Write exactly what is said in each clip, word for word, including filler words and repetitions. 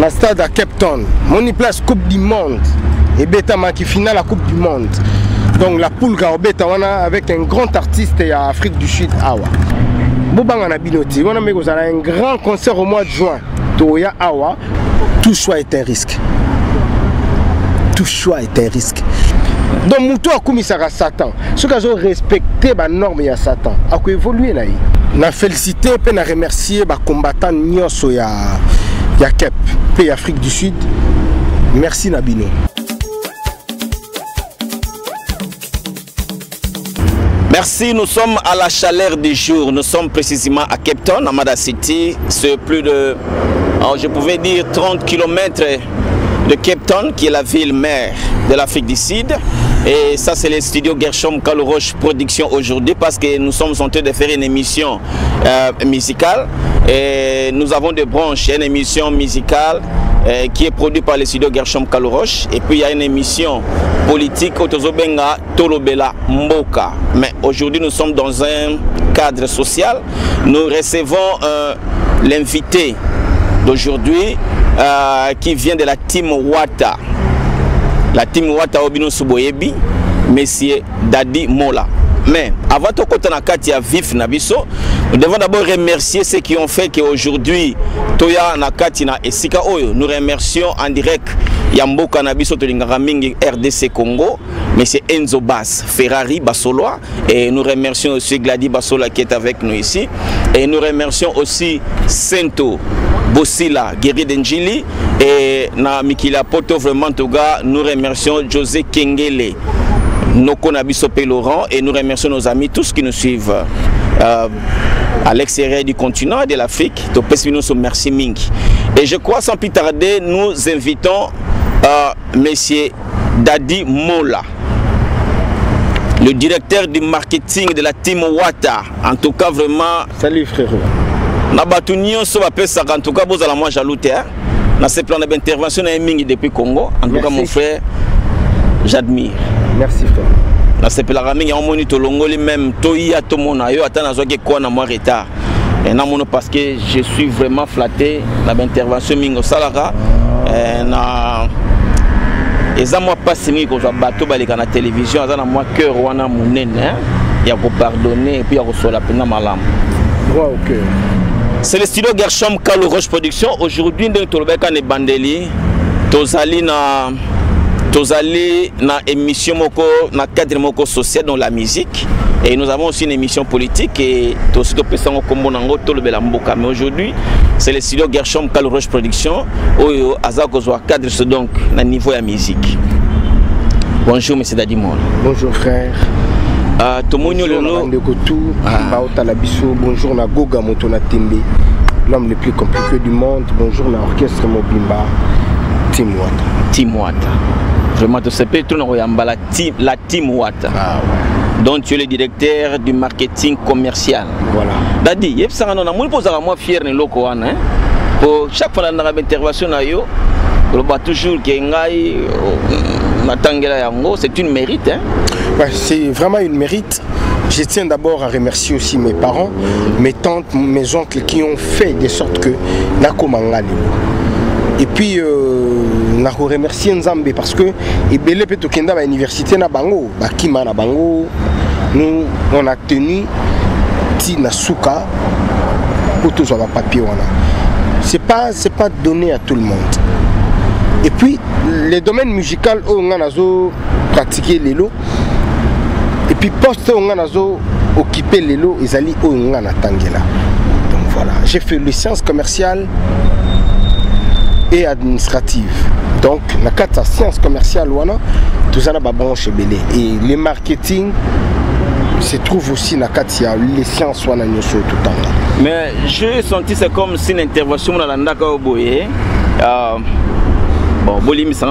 na stade à Cape Town. Mon place Coupe du Monde et bêta qui finale la Coupe du Monde. Donc la poule Gaobeta avec un grand artiste à Afrique du Sud Awa. Bobanga binoti, on a un grand concert au mois de juin. Toya Awa, tout choix est un risque. Tout choix est un risque. Donc muto akumisa Satan. Ce que j'ai respecté la norme ya Satan. A quoi évoluer là. Na félicité et na remercier ba combattant nyonso ya ya Kep, pays Afrique du Sud. Merci Nabino. Merci, nous sommes à la chaleur du jour. Nous sommes précisément à Cape Town, à Mada City. C'est plus de, je pouvais dire, trente kilomètres de Cape Town, qui est la ville mère de l'Afrique du Sud. Et ça, c'est le studio Gershom Kalou Roche Production aujourd'hui, parce que nous sommes en train de faire une émission euh, musicale. Et nous avons des branches, une émission musicale euh, qui est produite par le studio Gershom Kalou Roche. Et puis, il y a une émission politique, Otozobenga, Tolobela Mboka. Mais aujourd'hui, nous sommes dans un cadre social. Nous recevons euh, l'invité d'aujourd'hui euh, qui vient de la Team Wata. La Team Wata Obino Suboyebi, Monsieur Dady Mola. Mais avant de commencer à vif Nabiso, nous devons d'abord remercier ceux qui ont fait qu'aujourd'hui, Toya Nakatina et Sika Oyo, nous remercions en direct Yamboka Nabiso Tolingara Mingi R D C Congo, Monsieur Enzo Bass, Ferrari Basoloa, et nous remercions aussi Gladi Basola qui est avec nous ici, et nous remercions aussi Sento Bosila, Guéri Dengili, et na Mikila Poto, vraiment Toga, nous remercions José Kengele, Noko Nabisopé Laurent, et nous remercions nos amis tous qui nous suivent euh, à l'extérieur du continent et de l'Afrique. Merci Mink. Et je crois sans plus tarder, nous invitons euh, Monsieur Dady Mola, le directeur du marketing de la Team Wata. En tout cas, vraiment. Salut frérot. Nabatunion so apesa en tout cas boza la moi jaloute hein. Na ce plan d'intervention na mingi depuis Congo. En tout cas mon frère, j'admire. Merci frère. Na ce plan la mingi en moni to longoli même to ya to mona yo atana zo ke ko na moi retard. Et na mono parce que je suis vraiment flatté na intervention mingo salaka na eza moi pas singi ko zo bato balika na télévision eza na moi cœur wana monene hein. Ya ko pardonner et puis ya ko sola pena malam. Droit au cœur. C'est le studio Gershom Kalou Roche Production. Aujourd'hui, nous sommes à Bandeli. Nous avons une émission dans le cadre social, dans la musique. Et nous avons aussi une émission politique. Et nous sommes à Mais aujourd'hui, c'est le studio Gershom Kalou Roche Production. Nous avons un cadre donc au niveau de la musique. Bonjour, M. Dady Mola. Bonjour, frère. Ah, bonjour à la Bissou, bonjour à Goga Motema Tembe, l'homme le plus compliqué du monde, bonjour à l'orchestre Mobimba, Team Wata. Team Wata. Vraiment, tu sais, tu es la Team Wata. Ah ouais. Donc, tu es le directeur du marketing commercial. Voilà. Dady, je suis fier de hein. Pour chaque fois que nous avons une intervention, nous avons toujours que c'est une mérite. Hein? Ouais, c'est vraiment une mérite. Je tiens d'abord à remercier aussi mes parents, mes tantes, mes oncles qui ont fait de sorte que Nakomanga. Et puis, je euh, remercie Nzambe parce que l'université na bango, Bakima na bango, nous on a tenu Tina Souka pour tous avoir papier. Ce n'est pas, c'est pas donné à tout le monde. Et puis, les domaines musicaux, on a pratiqué les lots. Et puis, poste, on a occupé les lots. Ils allaient où on a attendu là. Donc voilà, j'ai fait les sciences commerciales et administratives. Donc, la carte sciences commerciales, tout ça, c'est branche belé. Et le marketing se trouve aussi dans la carte les sciences, on a tout le temps. Mais j'ai senti c'est comme si une intervention dans la Ndaka au Boye. Bon, c'est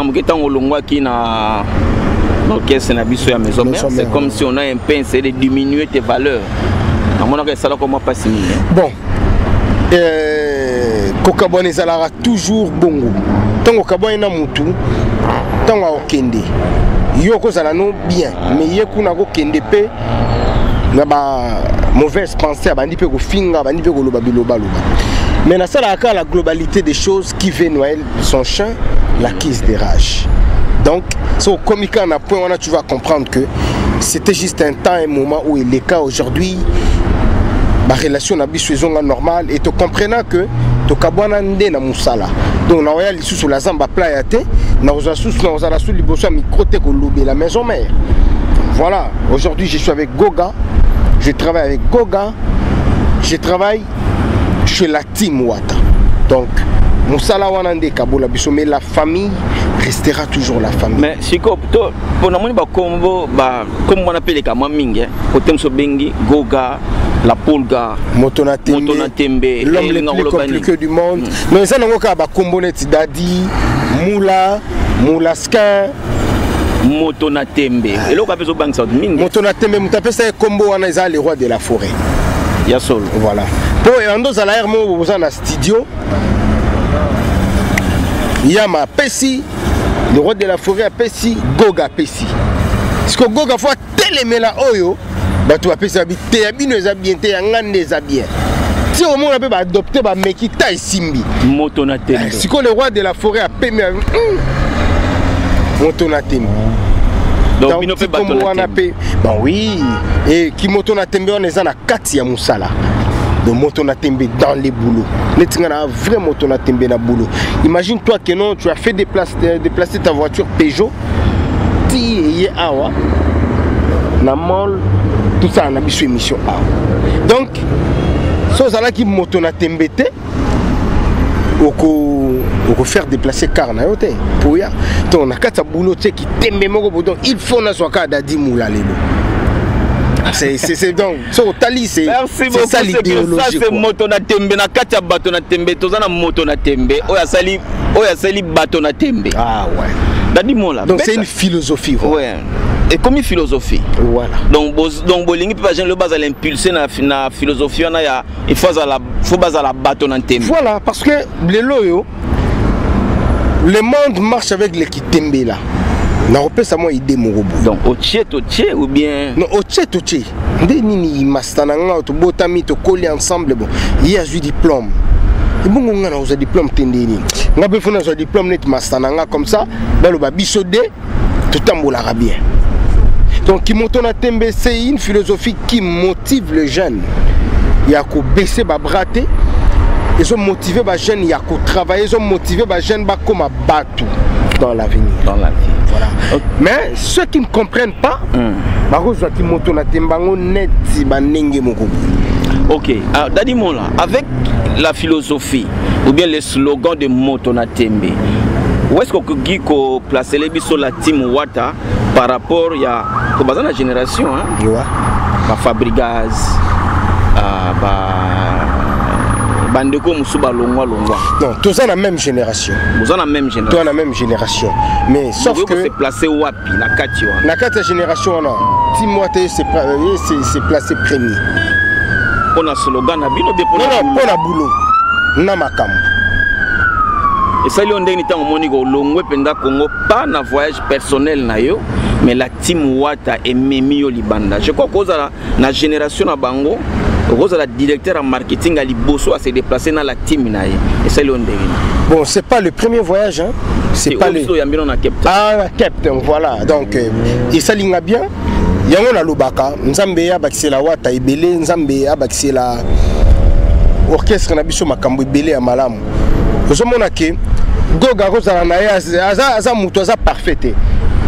comme si on a un peu essayé de diminuer tes valeurs. Bon, Kokabon et Zalara toujours bon. Tant que Kokabon est dans mon tour, tant que Okende. Yoko Zalano bien, mais Yoko Nago Kende P. Mauvaise pensée, Bandi Pego Finga, Bandi Pego Loba Biloba Loba. Mais dans la globalité des choses qui vient Noël, son chien, la crise des rages. Donc, si on communique à un point, tu vas comprendre que c'était juste un temps, un moment où il est cas aujourd'hui, ma relation avec la normale et tu comprends que tu as des gens qui sont là. Donc, on a sous la zamba playate, on a sous la sous libosa micro te kolobe la maison mère. Voilà, aujourd'hui je suis avec Goga, je travaille avec Goga, je travaille chez la Team Wata. Donc, Moussala Wanande Kabola Biso, mais la famille restera toujours la famille. Mais si pour nous, comme on appelle les Kamaming, Potemso Bengi, Goga, la Polga, Motema Tembe, l'homme le plus compliqué du monde. Mais ça, nous avons combiné Dady, Mola, Molaskin. Motema Tembe. Et là, on appelle ça Motema Tembe, on appelle ça combo, on est les rois de la forêt. Yasol. Voilà. Pour en dos à l'air, on a un studio. Il y a ma Pessi, le roi de la forêt à Pessi, Goga Pessi. Parce que Goga fois télémé la Oyo, tu as Pessi habite, tu as bien, tu as bien, tu as bien. Si au moins on peut adopter, bah Mekita et Simbi. Motema Tembe. Si le roi de la forêt a Pessi, Motema Tembe. Donc, il on a Pessi. Ben oui. Et qui Motema Tembe, on est en Katia Moussala. Le Motema Tembe dans les boulots. Tu as un vrai Motema Tembe dans le boulot. Imagine-toi que non, tu as fait déplacer, déplacer ta voiture Peugeot. Tu es à Awa. Tout ça, on a mis émission A. Donc, si tu as un Motema Tembe, on peut faire déplacer le car. Pour y aller. On a quatre boulots qui t'aiment. Donc, il faut que tu aies Dady Mola Alobeli. C'est donc, c'est ça l'idéologie. Ça c'est Motema Tembe, na katia Motema Tembe, tozana Motema Tembe, oya sali, oya sali Motema Tembe. Ah ouais. Dady Mola. Donc c'est une philosophie. Ouais. Et comme une philosophie. Voilà. Donc donc bolingi peut pas le bas à l'impulser na na philosophie on a il faut à la faut bas à la Motema Tembe. Voilà parce que les loyaux, le monde marche avec les Kitembe là. Na repèse à moi idée mon robot. Donc otié otié ou bien non otié otié. Des nini mastananga to botami to coller ensemble bon. Il y a du diplôme. Et bon on a nos diplômes tendini. On peut faire nos diplômes net mastananga comme ça. Dans le babisodé tout tambour l'arabien. Donc qui Motema Tembe c'est une philosophie qui motive le jeune. Il y a qu'au baisser ba brater. Ils ont motivé ba jeune il y a qu'au travailler ils ont motivé ba jeune ba comme à battre dans l'avenir. Dans la vie. Voilà. Okay. Mais ceux qui ne comprennent pas, mm. Ok. Alors, Dady Mola, avec la philosophie ou bien les slogans de Motema Tembe, où est-ce qu'on peut placer les bisous la Team Wata par rapport à la génération, hein? Bah, Fabrigas, euh, bah... Bandeko Moussouba Longwa Longwa. Non, tous sont la même génération. Tous la même génération. Tous la même génération. Mais sauf que c'est placé wapi la quatrième. La quatrième génération là. Team Wata c'est placé premier. On a slogan na bino de pour la boulot. Na makam. Et ça lui on deni tant moni go longwe penda Congo pas na voyage personnel na yo. Mais la Team Wata et Memi yo libanda. Je crois que ça la génération na bango. Rose la directeur en marketing à Liboso a se déplacé dans la team. Et c'est l'onde. Bon, c'est pas le premier voyage, hein. C'est pas le. Ah, la Cape Town, voilà. Donc, et ça l'inga bien. Yango na Lobaka, Nzambeya Baxela Wata Ebele, Nzambeya Baxela orchestre na biso makambo Ebele ya malamu. Ozomona ke Goga Rose na ya aza aza muto aza parfaite.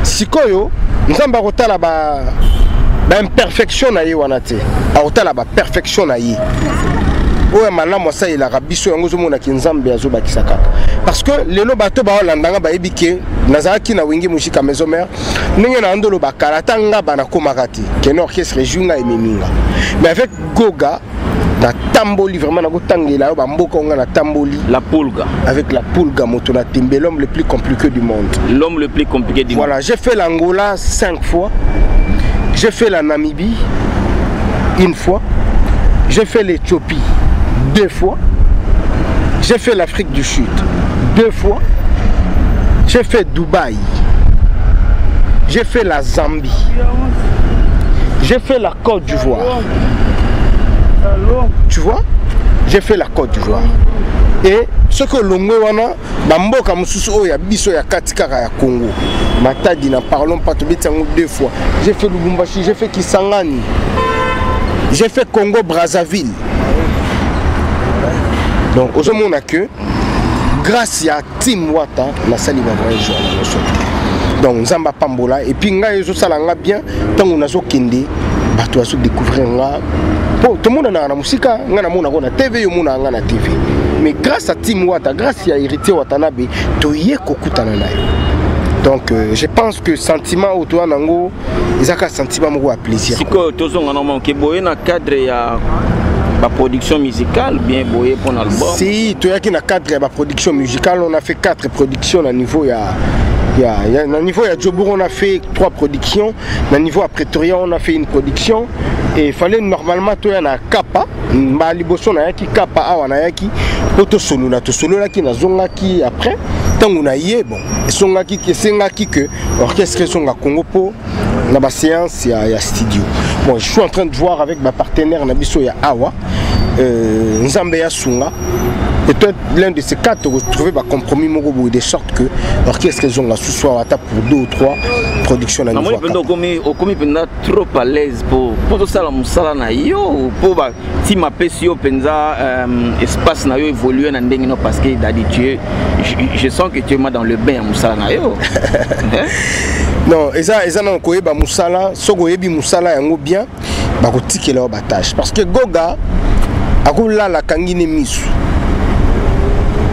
Sikoyo, Nzamba rotala ba ben perfection na ye wanate auta la ba perfection na ye oya malamu sa ila rabiso yango zo mona ki nzambe azo bakisa kaka parce que le lo bato ba holanda ba ebike nazaki na wingi mushika maison mère ninge na ndolo ba kalatanga bana komakati ke no orchestre junga et meminga mais avec Goga na tamboli vraiment na ko tangela yo ba mboka nga na tamboli la Polga avec la Polga Motema Tembe l'homme le plus compliqué du monde l'homme le plus compliqué du monde voilà j'ai fait l'Angola cinq fois. J'ai fait la Namibie une fois, j'ai fait l'Éthiopie deux fois, j'ai fait l'Afrique du Sud deux fois, j'ai fait Dubaï, j'ai fait la Zambie, j'ai fait la Côte d'Ivoire, tu vois, j'ai fait la Côte d'Ivoire. Et ce que l'ongo wana, bamboka mususu oya biso ya katikara ya Congo. Matadi na parlons pas tout bitango deux fois. J'ai fait Lubumbashi, j'ai fait Kisangani. J'ai fait Congo Brazzaville. Donc aujourd'hui on a que grâce à Team Wata, la salle va vraiment jouer à la sortie. Donc Zamba Pambola et puis nga yezo salanga bien tant on a zo kende, bah tu vas découvrir nga. Bon, tout le monde a la musique, nga na mona ko na T V, yo mona nga na T V. Mais grâce à Team Wata, grâce à Héritier Watanabe, to yé kokutana na yo. Donc euh, je pense que sentiment autour nango, il y a un sentiment à plaisir. Si que tous on a manqué boyer na cadre ya ba production musicale bien boyer pour l'album. Si tu as qui na cadre ba production musicale, on a fait quatre productions à niveau ya ya ya na niveau ya Djobour on a fait trois productions, na niveau à Pretoria on a fait une production et il fallait normalement tu as na Kappa, Maliboso na yaki Kappa awa na yaki auto solo na to solo la ki na zonga ki après on a eu bon songaki que songaki que orchestre songa Congo po na ba séance ya ya studio. Bon, je suis en train de voir avec ma partenaire na biso ya Awa euh Nzambe ya Sunga peut-être l'un de ces quatre retrouver ba compromis moko de sorte que orchestre songa ce soir à table pour deux ou trois productions à niveau. Non, mais on comme on trop à l'aise pour pour ça la musala na yo pour ba ti ma pesio penza espace na yo évoluer na ndenge no parce que d'habitude je sens que tu es dans le bain à Moussala na yo. Non, et ça, et ça, non, qu'on est bas Moussala, so qu'on est bien Moussala, on est bien, bah qu'on tique là au battage, parce que Goga, à quoi là la kangine misu,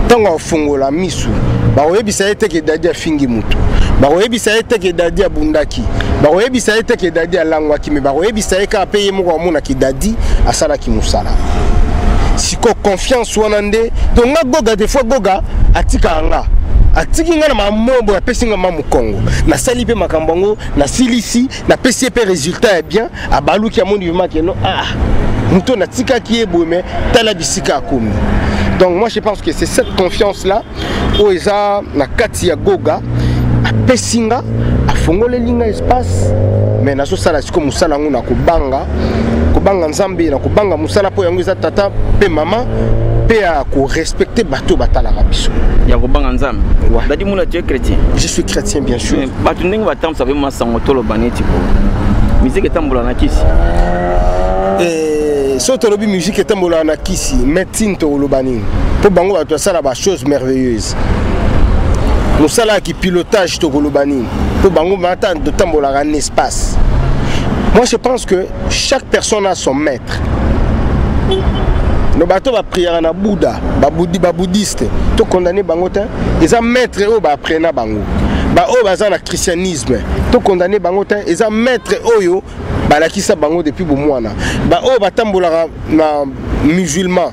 tant qu'on fongo la misu, bah on est bien ça été que Dady a fini muto, bah on est bien ça été que Dady a bundaki, bah on est bien ça été que Dady a langwaki, mais bah on est bien ça été qu'à payer mon roi mon aki Dady à sala ki Moussala. Si qu'on confiance ou anande, donc on a Goga des fois Goga. Atikanga, atikinga na mambo ya pesinga mamu Congo. Na salipe makambango, na silisi, na P C P résultat est bien. Abalu ki amondi vimaki no ah. Muto na tika ki eboume, tala bisika akomi. Donc moi je pense que c'est cette confiance là, oza na kati ya Goga, a pesinga, a fongole linga espace, mais na so sala siko musala ngo na kobanga, kobanga Nzambe na kobanga musala po yango eza tata pe mama. Respecter bateau bata la rabiso. Yaroban Anzam. Dady Mola, tu es chrétien. Je suis chrétien bien sûr. Bateau n'engue batam savez moi sans moto le banéti pour. Musique est tambola na kisi. Et sotolobi musique est tambola na kisi. Médecine to le baning. Pour bango bateau ça la bas chose merveilleuse. Nous ça là qui pilotage to le baning. Pour bango matin de tambola en espace. Moi je pense que chaque personne a son maître. Nos bateaux va prier à Bouddha, baboudi baboudiste, tout condamné bangotin, ils ont maître au baprena bango, ba au bazar le christianisme, tout condamné bangotin, ils ont maître au yo, ba la kisa bango depuis Boumouana, ba au batambola na musulman,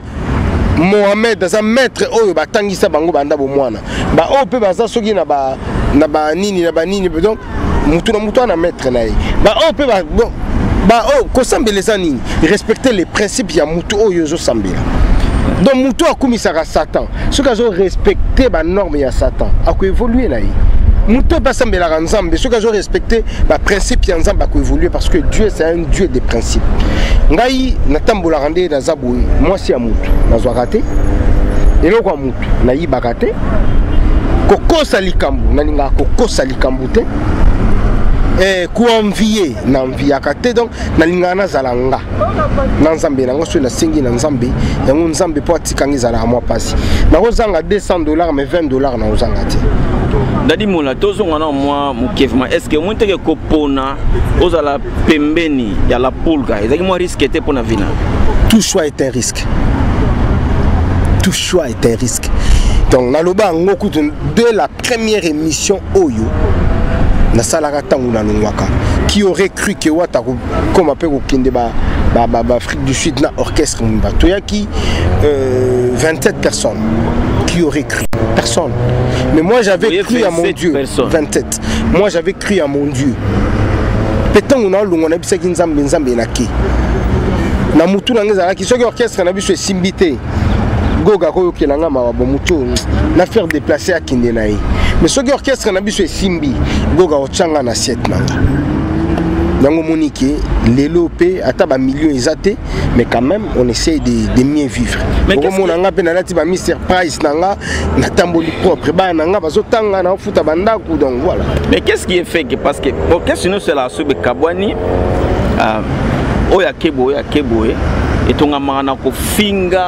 Mohamed, ils ont maître au yo, ba tangisa bango banda Boumouana, ba au peu bazar soki na ba na ba nini na ba nini, donc mutu na mutu na maître nae, ba au peu bon. Bah oh, kosambe les années, respecter les principes ya mutu o yozo sambela. Donc mutu akumi sara Satan. Ce qu'azo respecter ba norme ya Satan, ako évoluer naï. Mutu ba sambela Nzambe, ce qu'azo respecter ba principe ya Nzambe ako évoluer parce que Dieu c'est un Dieu des principes. Ngai natambola rande na zabou, moi si ya mutu, nazo raté. Et là quoi mutu, nayi ba raté. Kokosa likambu, naninga kokosa likambu te. Et quoi envier, n'envie à côté donc n'alingana zalanga, n'ensemble, n'ensemble la singe n'ensemble, et on ensemble pour tikangi zala moi passe. Mais on zanga deux cents dollars mais vingt dollars na uzangati. Dady Mola, tous on a moi mukevma. Est-ce que monter que copona, osala pembeni, ya la pulga. Est-ce que moi risque était pour na vina? Tout choix est un risque. Tout choix est un risque. Donc naloba ngoku de la première émission Oyo. Qui aurait cru que Wata comme appelle au Kindeba Afrique du Sud na orchestre Mbatouaki vingt-sept personnes qui aurait cru personne mais moi j'avais cru à mon Dieu vingt-sept moi j'avais cru à mon Dieu peut-être on a l'on a bissé Nzambe Nzambe naki na mutu na ngezala qui soit orchestre na biso simbité Goga ko yokelanga mababo mutu na faire déplacer à Kindenaï mais ce orchestre na biso simbi Goga ochanga na siete nanga les lopés à des millions isaté, mais quand même on essaie de, de mieux vivre. Mais qu'est-ce que on a peine à la Mister Price nanga na tamboli propre ba nanga bazotanga na futa banda ku donc voilà. Mais qu'est-ce qui est fait que parce que bon qu'est-ce que c'est la soube kabwani ah oya kebo oya kebo et ton amana ko finga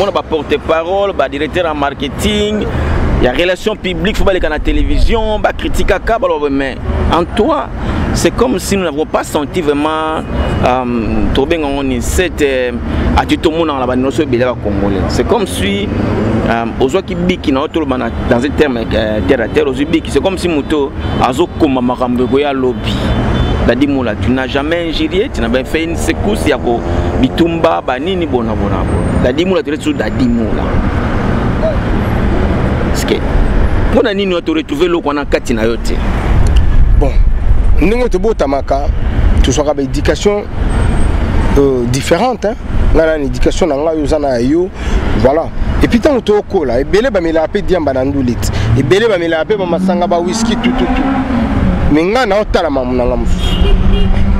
on a porte-parole ba directeur en marketing. Il y a relations publiques, il faut aller à la télévision, bah, critique à câble, mais en toi, c'est comme si nous n'avons pas senti vraiment euh, cette euh, attitude congolais. C'est comme si aux gens qui biquent dans un terme euh, terre à terre, c'est comme si moto azokoma makambegoya lobby. Dady Mola, tu n'as jamais ingéré, tu n'as pas fait une secousse, il y a bitumba, banini bonabona. Dady Mola, tu es sous Dady Mola. Bon, nous avons retrouvé l'eau qu'on a quatre nayoté. Bon, nous avons beau tamaka, tout ça avec éducation différente. Nous avons une éducation dans la Yosanayo, voilà. Et puis tant que au cola, et belé bamé la paix diambanandoulit, et belé bamé la paix bamasanga ba whisky tout tout tout. Mais nous avons tala mamounangamou.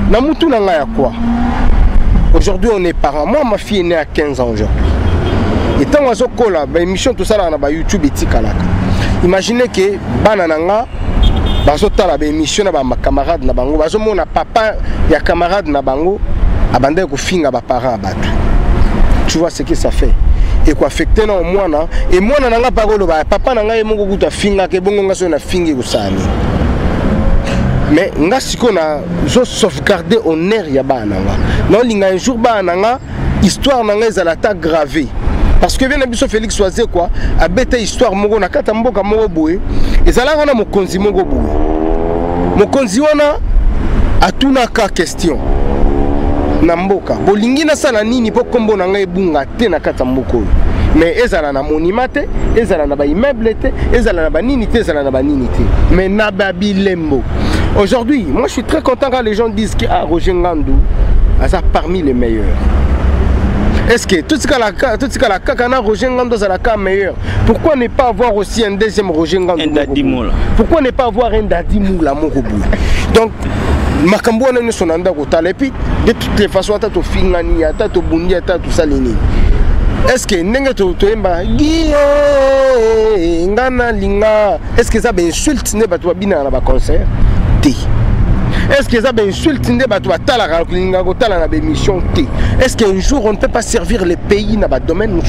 Namoutou nangaya quoi? Aujourd'hui on est parents. Moi ma fille est née à quinze ans aujourd'hui. Et tant que au cola, émission tout ça là on a YouTube et tikalaka. Imaginez que banananga bazota la émission na ba camarade na bango bazomona papa ya camarade na bango abandé ko finga ba parents abatu. Tu vois ce que ça fait et ko affecter na mwana et mwana nanga pa ko loba papa nanga emongo kuta finga ke bongo ngaso na fingi ko sani. Mais nga siko na zo sauvegarder honneur ya bananga. Non linga un jour bananga histoire nanga ezala ta gravée. Parce que bien sûr Félix Soazé quoi, a bête histoire mongo na kata mboka mongo boé, et ça là on a mon konzi mongo boé, mon konzi on a à tout na ka question, na mboka, bolingi na salani ni po kombo na ngai bunga te na kata mboko, mais ezala na monimate, ezala na ba immeublete, ezala na ba ninite, ezala na ba ninite, mais na babi lembo. Aujourd'hui, moi je suis très content quand les gens disent que Roger Ngandou a ça parmi les meilleurs. Est-ce que tout ce qu'elle a, tout ce qu'elle a, quand on a Roger Ngandou, ça la meilleur. Pourquoi ne pas avoir aussi un deuxième Roger Ngandou? Un Dady Mola. Pourquoi ne pas avoir un Dady Mola mon robot? Donc, Makambo ne sont en dagotal et puis de toutes les façons, t'as tout Fingani, t'as tout Bundi, t'as tout Salini. Est-ce que n'enga tout tout emba? Guié, ngana linga. Est-ce que ça ben insulte ne bat toi bina na ba concert? Ti. Est-ce que ça ben insulte ne bat toi tala linga go tala na bémission ti? Est-ce qu'un jour on ne peut pas servir les pays dans le domaine?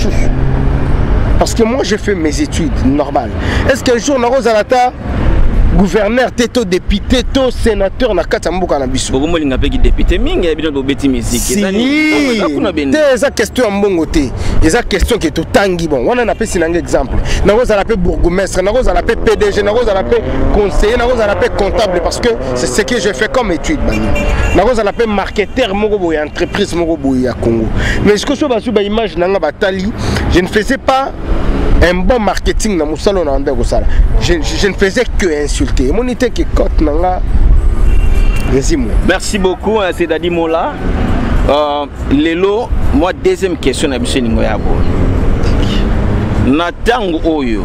Parce que moi j'ai fait mes études normales. Est-ce qu'un jour on Rosalata gouverneur, této député, této sénateur na katambo cannabis? Vous voulez n'importe qui député mingi et bien d'autres bêtises musiques. Si. C'est ça question en bon côté. C'est ça question qui est au tangi bon. On en a pris un exemple. Na Rosalapé bourgmestre, na Rosalapé P D G, na Rosalapé conseiller, na Rosalapé comptable parce que c'est ce que j'ai fait comme étude. Na Rosalapé marketeur, mongo boy entreprise, mongo boy à Congo. Mais ce que je vois sur l'image nanga batali, je ne faisais pas un bon marketing dans mon salon. Je, je, je ne faisais que insulter. Mon idée qui cote dans la. Merci beaucoup, c'est Dady Mola. Euh, Lélo, moi, deuxième question à M. Ningoyabo. Natang Oyo,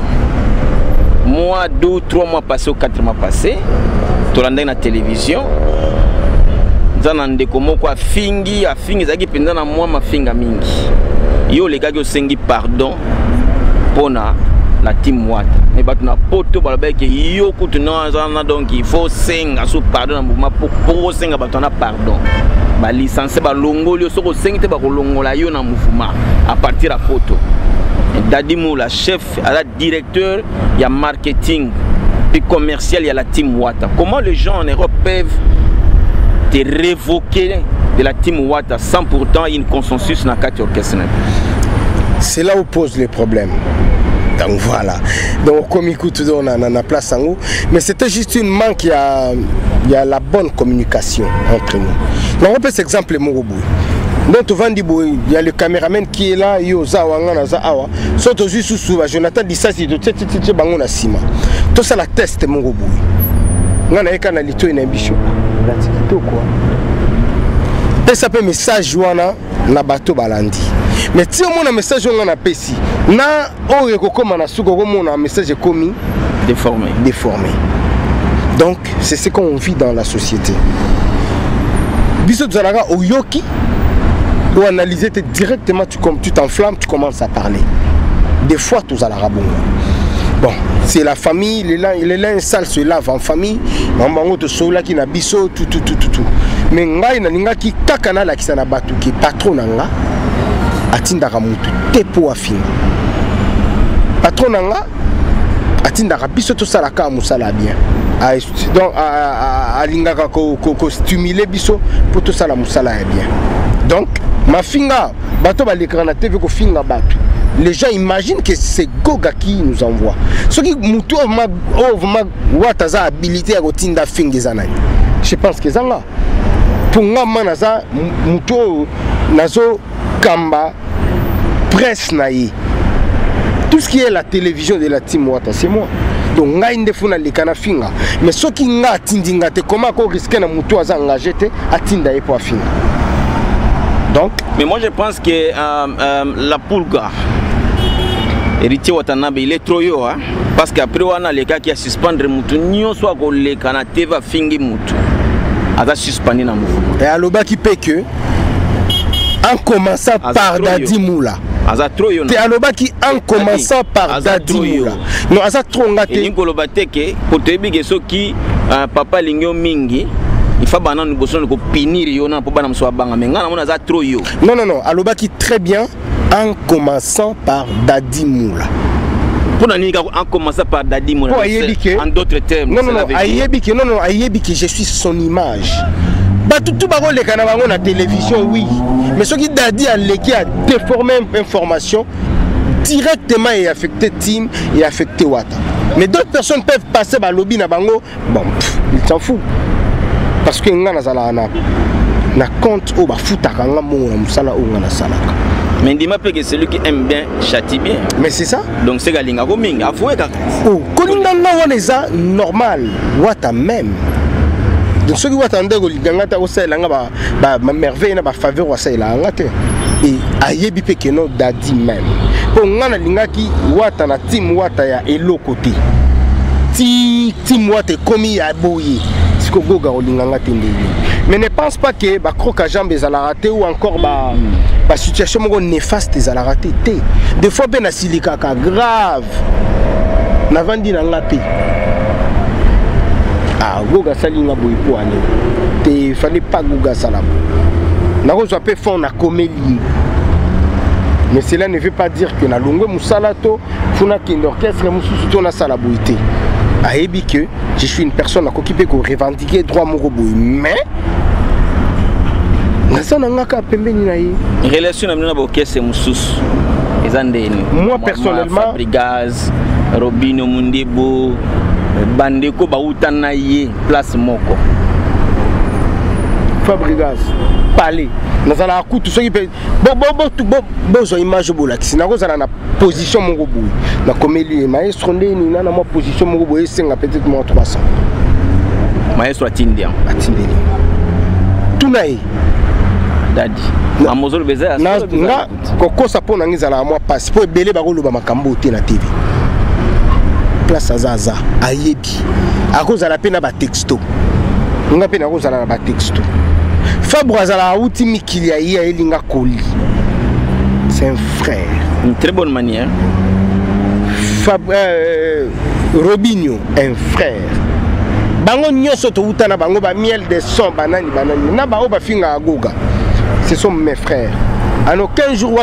moi, deux, trois mois passés ou quatre mois passés, tu as regardé la télévision. Tu as regardé comment tu as fini, tu as fini, tu as fini, tu as fini, tu as fini, pardon. Pour la Team Wata. Mais il na poto balabeke yo kutuna zana donc il faut senga sous pardon na mouvement pour pour senga batona pardon. Ba licence ba longolio soko sengite ba kolongola yo na mouvement à partir de poto. Dady Mola chef à la directeur il y a marketing puis commercial il y a la Team Wata. Comment les gens en Europe peuvent te révoquer de la Team Wata sans pourtant il y a un consensus dans quatre orchestres? C'est là où pose le problème. Donc voilà. Donc comme écoute, on a la place en haut. Mais c'était juste une manque, il y a, il y a la bonne communication entre nous. Donc on peut cet exemple Morobu. Donc tu vas dire, il y a le caméraman qui est là, il y a Zawanga, Zawa. Surtout juste sous Jonathan dit ça, c'est de tete tete bangona sima. Tout ça la teste Morobu. On a écanalito une ambition. Et ça peut message Joana na bateau balandi. Mais si on a un message, on a un P C. On a un message commis déformé. Déformé. Donc, c'est ce qu'on vit dans la société. Biso tozalaka oyoki ou analyser directement, tu comme tu t'enflammes, tu commences à parler. Des fois tozalaka bongo. Bon, c'est la famille, les l'un sale se lave en famille, en bango de sola qui na biso tout tout tout tout tout. Mais ngai na linga ki takana la kisana batu ki patron nanga atindaka mutu te po afini. Patron nanga atindaka biso to salaka musala bien. Donc à linga ko ko stimuler biso pour to sala musala bien. Donc ma finga bato ba l'écran na T V ko finga batu. Les gens imaginent que c'est Goga qui nous envoie. Ce qui nous a habilité à Gotinda Fingezana. Je pense que ça là. Pour moi, Manaza, Mouto, Nazo, Kamba, Presse Naï. Tout ce qui est la télévision de la Team Wata, c'est moi. Donc, on a une défaut à l'écanafinga. Mais ce qui n'a tindinga, comment on risque de Mouto à s'engager, à Tinda et pour finir. Donc, mais moi je pense que euh, euh, la Pulga, Héritier Watanabe, il est trop yo, hein? Parce qu'après on a les cas qui a suspendu Moutou, nous soit qu'on les canadiens va finir Moutou, à ça suspendu na mouvement. Et à l'oba qui paie que, en commençant par Dady Mola. T'es à l'oba qui en commençant par Dady Mola. Non, à ça trop on a été. Et nous l'oba te que pour te dire que ceux qui papa l'ignorent mingi. Il faut que nous puissions punir pour que nous soyons banga. Mais nous avons trop yo. Non, non, non. Aloba qui très bien en commençant par Dady Mola. Pour nous, en commençant par Dady Mola. En d'autres termes. Non, non, non. Ayebike, non, non. Ayebike, je suis son image. Tout le monde est à la télévision, oui. Mais ce qui Dady a légué a déformé l'information directement et affecté Team et affecté Wata. Mais d'autres personnes peuvent passer par le lobby. Bon, ils s'en foutent. Parce que na compte au mais dis-moi que celui qui aime bien châtie bien. Mais c'est ça. Donc c'est galinga coming afoué kaka. Oh, on normal, Wata même. Donc ceux qui attendent que galinga ta osela nga ba merveille na ba faveur osela nga te. Et ayebi pe que non Dady même. Pour ngana linga ki Wata na Team Wata ya elo côté. Ti Team Wata komi ya boyi. Mais ne pense pas que bah croque-jambe est à la rater ou encore bah bah situation néfaste est à la rater. Des fois ben la silica grave. N'avant dit dans la paix. Ah Goga salinga boy pour aller. Te fallait pas Goga salam. Na rose appelle fond na comélie. Mais cela ne veut pas dire que na longue musalato funa kindorkestre mususu to na salaboité. Ayebi que je suis une personne à qui peut revendiquer droit mon robot, mais relation moi personnellement Brigaz, Robino Mundebo, Bandeko Baoutanaye, place Moko. Fabrigas, parler. Nous allons à coup tout ce qui peut. Bon, bon, bon, tout bon, bon, image bon, là. Si nous allons à la position mon robot, la comédie, maestro n'est ni na ma position mon robot, c'est un petit moins trois cents. Maestro attendez, attendez. Tout naï. Dady. Na mozolo beza. Na na koko sapo nangi zala moi passe. Pour belé bago luba makambo te na T V. Place azaza ayedi. A cause à la peine à bas texto. On a peine à cause à la bas texto. C'est un frère. Une très bonne manière. Fab, euh, Robinho, un frère. Ce sont mes frères. Alors quinze jours,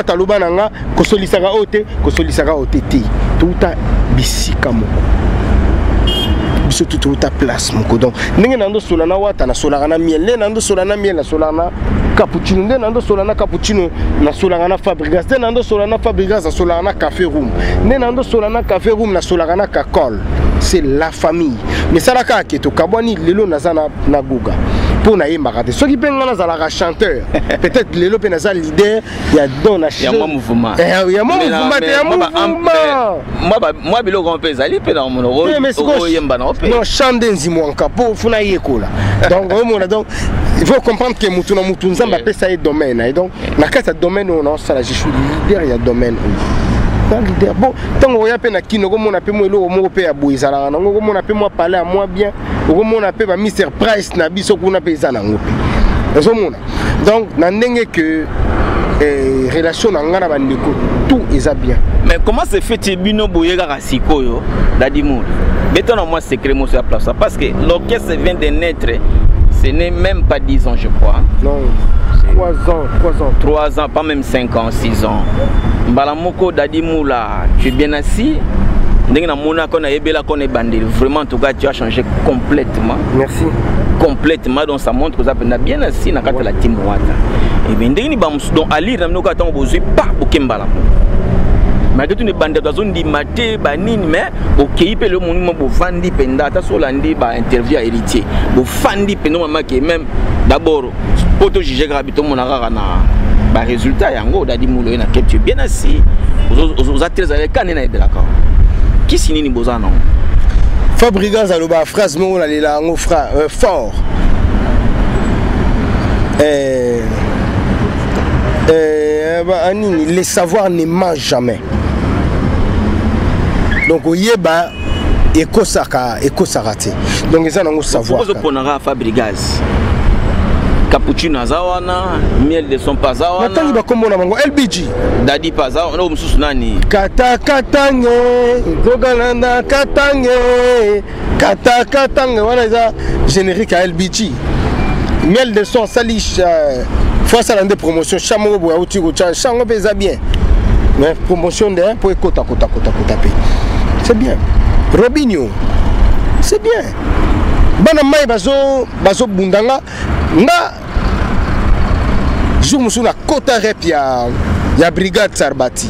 surtout tout ta place mon codon ndenge nando solana Wata na solana miel le nando solana miel na solana cappuccino ndenge nando solana cappuccino na solana Fabrigas ndenge nando solana Fabrigas na solana café room ndenge nando solana café room na solana cacol. C'est la famille mais ça la ka keto kabwani lelo nazana na Goga pour na yemba te soki pe ngana za la chanteur peut-être lelo pe na za leader ya don na chanteur ya mouvement eh ya mouvement ya mouvement moi moi biloko on peut zali pe na mono o yemba na o pe non chande nzimo anka po funa yekola donc on a donc il faut comprendre que mutu na mutu nzamba pe ça est domaine et donc na kasa domaine on a ça la je suis leader ya domaine. Bon, tant qu'on a peine à qui nous on a peine à l'eau, on a peine à Bouizala, on a peine à parler à moi bien, on a peine à Mister Price, on a peine à Biso, on a peine à Zanango. Donc, n'andengue que eh, relation n'angana bandeko, tout est bien. Mais comment se fait-il bino boyega rasikoyo, Dady Mola? Mettons moi secret sur la place, parce que l'orchestre vient de naître. Ce n'est même pas dix ans, je crois. Non, trois ans, trois ans. trois ans, pas même cinq ans, six ans. Balamoko Dady Mola, tu es bien assis. Vraiment, en tout cas, tu as changé complètement. Merci. Complètement, donc ça montre que vous avez bien assis dans la Team Wata. Et bien, donc Ali, nous avons besoin de pas mais tu ne bandes dans zone maté banine mais OK le monument bo fandi pendata solandi ba interview à héritier bo fandi peno mama que même d'abord poto juger grabito monaka na ba résultat yango Dady Mola na capture bien assis aux attrés avec canena et belaka qui sinini bozana Fabrice Tanzan ba phrase mo la la ngo frère fort eh eh ba anini les savoirs ne mangent jamais. Donc, il y a des choses qui raté. Donc, ils ont savoir. Pourquoi on a Fabrigas Cappuccino Zawana, miel de son Pazawana. Attends, il va comme on a L B G. Dadi Pazawana, on a Moussoussnani. Kata Katangé, Gogalanda Katangé, Kata Katangé. Voilà, c'est générique à L B G. Miel de son Salish, face à la promotion, Chamo, Bouaouti, Chamo, Beza bien. Mais promotion d'un pour écouter, écouter, écouter, écouter. C'est bien. Robinho, c'est bien. Banamai bazo bazo bundanga na jour musu na kota rep ya ya brigade Sarbati.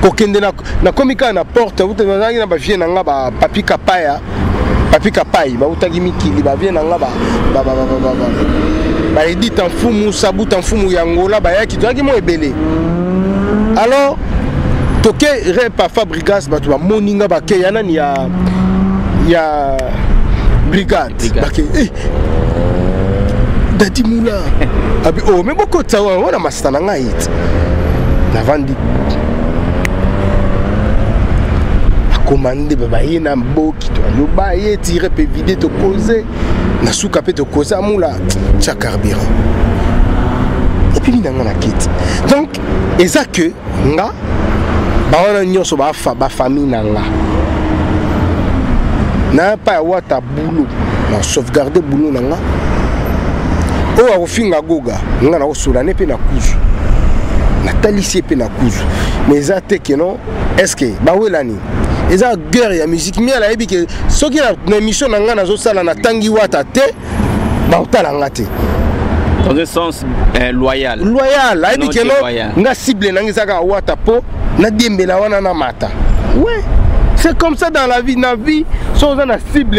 Kokende na na komika na porte ou te na ba vie na nga ba papi kapaya papi kapai ba utangi mikili ba vie na nga ba ba ba ba ba ba edit en fumu sabu en fumu yangola ba yaki to yaki mo ebele. Alors toke repa Fabrigas bato ba moninga ba ke yana ya ya brigade ba ke eh Dady Mola abi oh mais boko tawa wana masana ngait na vandi commandé baba yena mboki to yo ba ye tirer pe vider to causer na suka pe to causer amula cha carburant et puis nanga na kit donc eza que nga bawana nyonso ba fa ba famille nanga na pa wata bulu na sauvegarder bulu nanga o a ofinga Goga nga na osula ne pe na kuzu na talisie pe na kuzu mais eza te que non est-ce que ba welani eza guerre ya musique mi ala ebi que soki na émission nanga na zo sala na tangi wata te ba otala nga te. Dans un sens euh, loyal. Loyal, là, il dit que non, la cible est la mata. Oui, c'est comme ça dans la vie. Dans la vie, si on a la cible,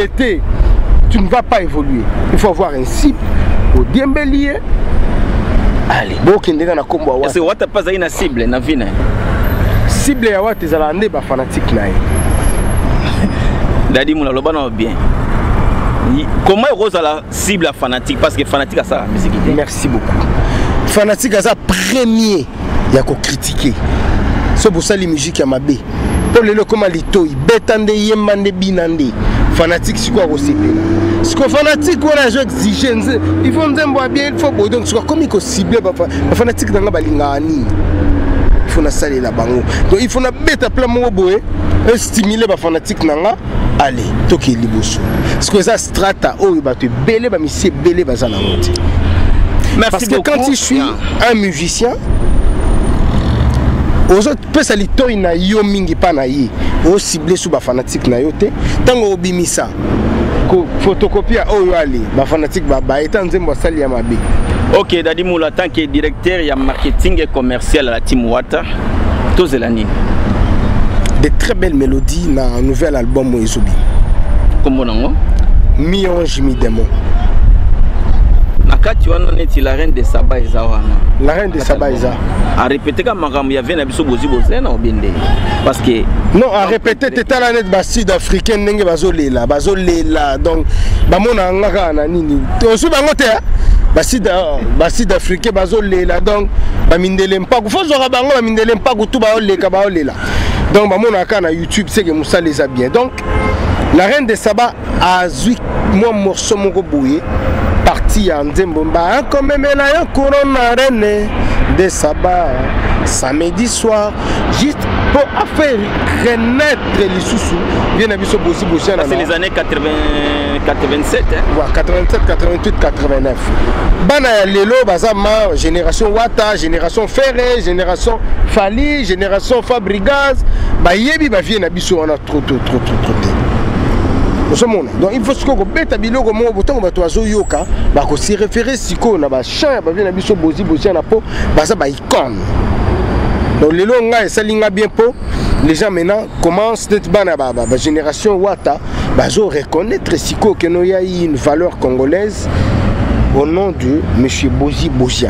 tu ne vas pas évoluer. Il faut avoir un cible au Dembélé. Allez, bon, qui n'est pas combo. C'est Wata pas une cible, na vie. Cible ya Wata est la neba fanatique nae. Dady Mola lobano bien. Comment Rose a la cible à fanatique parce que fanatique à ça musique. Merci beaucoup. Fanatique à ça premier, il y a qu'on critiquer. C'est pour ça les musiques à ma bé. Pour les locaux malito, ils bétandent, yemandent, binandent. Fanatique c'est quoi aussi? Ce qu'on fanatique on a joué exigence. Il faut me dire bien, il faut donc soit comme il faut cibler, fanatique dans la balingani. Il faut na saler la bango. Donc il faut na bête plein mon boé, stimuler la fanatique nanga. Allez, toki liboso. Parce que ça strata, oh, il va te belé, bah monsieur belé, bah ça la monte. Parce que quand je suis un musicien, aux autres peut salito ina yo mingi panayi, aux ciblés sous bah fanatique na yote, tango obimisa, photocopia oh yo allez, bah fanatique bah bah étant zembo sali yamabi. Ok, Dady Mola, tant que directeur y a marketing et commercial à la Team Wata, tout zelani. Des très belles mélodies dans un nouvel album Moïse Comment on dit Mion Jimmy Demon. La reine de Saba Eza. La reine de Saba Eza. A répéter quand il y avait un abus Bozi Bozian au Bende. Parce que. Non, à répéter, tu as la nette bastide africaine, tu as la bazolé là. Donc, tu as aussi bastide africaine, bazolé là. Donc, tu as mindelé pas. Il faut que tu aies mindelé pas que tout le là. Donc, mon YouTube, c'est que Moussa les a bien. Donc, la reine de Saba a zui moi morceau mon bouillé parti ya Nzembomba akomemela yo Corona René de Saba samedi soir juste pour faire renaître les sous-sous. Bien avis sur Bozi Bozian. C'est les années quatre-vingt-sept, hein? Ouais, quatre-vingt-sept, quatre-vingt-huit, quatre-vingt-neuf. Bana lelo bazama génération Wata, génération Ferré, génération Fali, génération Fabregas, ba yebi ba vient avis sur on a trop trop trop trop. Donc il faut que vous bête abilo comme au bouton bato azo yoka ba ko si référer siko na ba chan ba bien abiso Bozi Bozian na po ba ça ba icône. Donc les longas et salinga bien pour les gens maintenant commencent cette banaba la génération Wata bazo reconnaître siko que nous y a une valeur congolaise au nom de monsieur Bozi Bozian.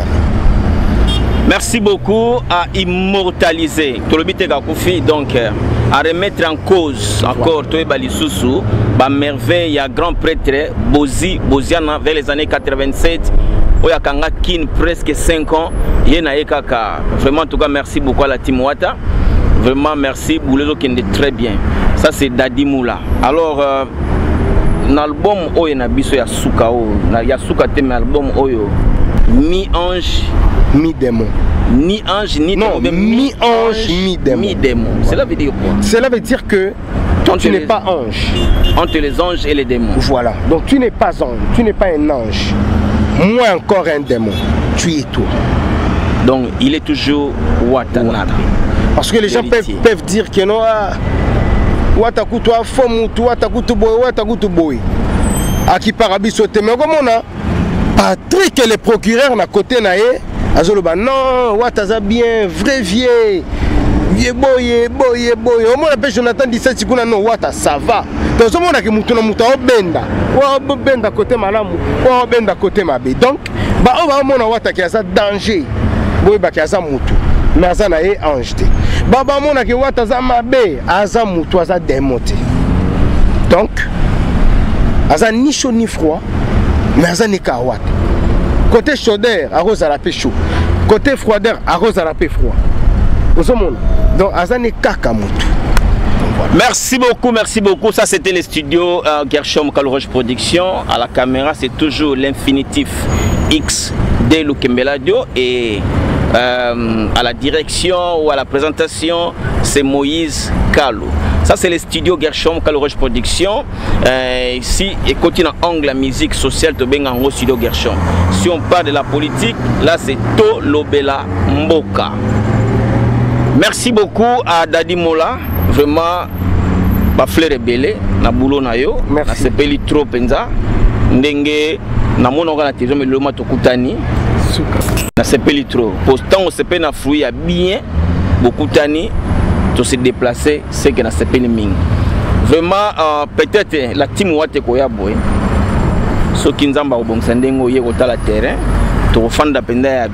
Merci beaucoup à immortaliser Tolobite Gakufi donc à remettre en cause encore Toé Balisusu, ba merveille à grand prêtre Bozi Bozian vers les années quatre-vingt-sept. Oya kanga kin presque cinq ans yena ekaka. Vraiment en tout cas merci beaucoup à la Team Wata. Vraiment merci Boulezo qui est très bien. Ça c'est Dady Mola. Alors euh, l'album Oyo na biso ya suka o, na ya suka te mais album Oyo mi ange mi démon. Ni ange ni démon. Non, mi ange mi démon. Mi démon. Cela veut dire quoi? Cela veut dire que toi tu n'es pas ange. Entre les anges et les démons. Voilà. Donc tu n'es pas ange, tu n'es pas un ange. Moi encore un démon, tu es toi. Donc il est toujours Watanabe. Parce que les gens peuvent, peuvent dire que non, Wataku toi, Fomutu, Wataku tu boy, Wataku tu boy. A qui parabi sauté, mais comme on a Patrick et le procureur à côté naé, Azoloba, non, Wataza bien, vrai vieux. Yé boy, boy, boy. Au moins, après Jonathan dix-sept secondes, non, Wata, ça va. Donc, on a que Moutouna Mouta, Obenda. Ou Obenda côté Malamou, ou Obenda côté Mabé. Donc, on va avoir un Wata qui a ça danger. Boy, qui a ça Moutou. Mais ça n'a pas ange. Baba, on a que Wata za Mabé, Aza Moutou, Aza démonté. Donc, Aza ni chaud ni froid, mais Aza n'est qu'à Wata. Côté chaudeur, Arose à la paix chaud. Côté froideur, Arose à la paix froid. Donc, Azane Kakamoto. Voilà. Merci beaucoup, merci beaucoup. Ça, c'était les studios euh, Gershom Kalou Roche Production. À la caméra, c'est toujours l'infinitif X D Kembeladio. Et euh, à la direction ou à la présentation, c'est Moïse Kalou. Ça, c'est les studios Gershom Kalou Roche Production. Euh, ici, et continue en angle, la musique sociale de Bengango, studio Gershom. Si on parle de la politique, là, c'est Obela Mboka. Merci beaucoup à Dady Mola, vraiment, ma fleur est belle, na boulot na yo, na se peli trop penza, ndenge na mon organisation mais le mato kutani, na se peli trop. Pourtant on se peli na fruit à bien, beaucoup tani, tout se déplacer, c'est que na se peli ming. Vraiment, euh, peut-être la Team Wata koya boy, so kinzamba obong sendengo ye kota la terrain. Tu fais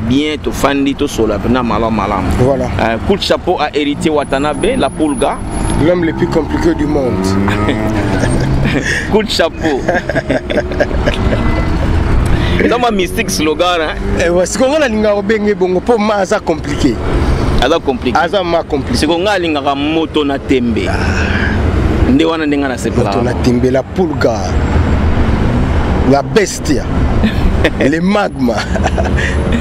bien, tu fais tout cela, tu malam malam. Voilà. Un coup de chapeau à Héritier Watanabe, la Pulga. L'homme le plus compliqué du monde. Coup de chapeau. C'est un mystique slogan. Parce qu'on a dit que pour moi, c'est compliqué. C'est compliqué. C'est compliqué. C'est qu'on a dit que Motema Tembe. Motema Tembe, la Pulga. La bestia. Les magma